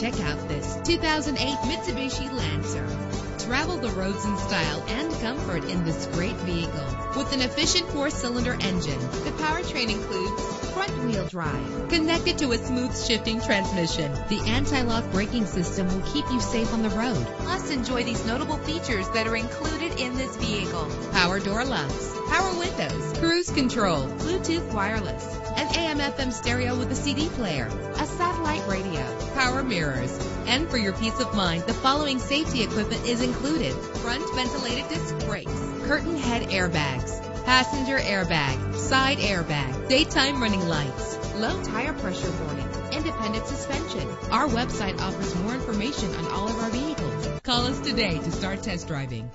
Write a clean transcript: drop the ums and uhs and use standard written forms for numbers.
Check out this 2008 Mitsubishi Lancer. Travel the roads in style and comfort in this great vehicle. With an efficient 4-cylinder engine, the powertrain includes front-wheel drive connected to a smooth shifting transmission. The anti-lock braking system will keep you safe on the road. Plus, enjoy these notable features that are included in this vehicle: power door locks, power windows, cruise control, Bluetooth wireless, an AM/FM stereo with a CD player, a satellite radio, power mirrors. And for your peace of mind, the following safety equipment is included: front ventilated disc brakes, curtain head airbags, passenger airbag, side airbag, daytime running lights, low tire pressure warning, independent suspension. Our website offers more information on all of our vehicles. Call us today to start test driving.